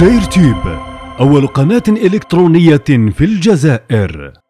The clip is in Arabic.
دزاير تيوب أول قناة إلكترونية في الجزائر.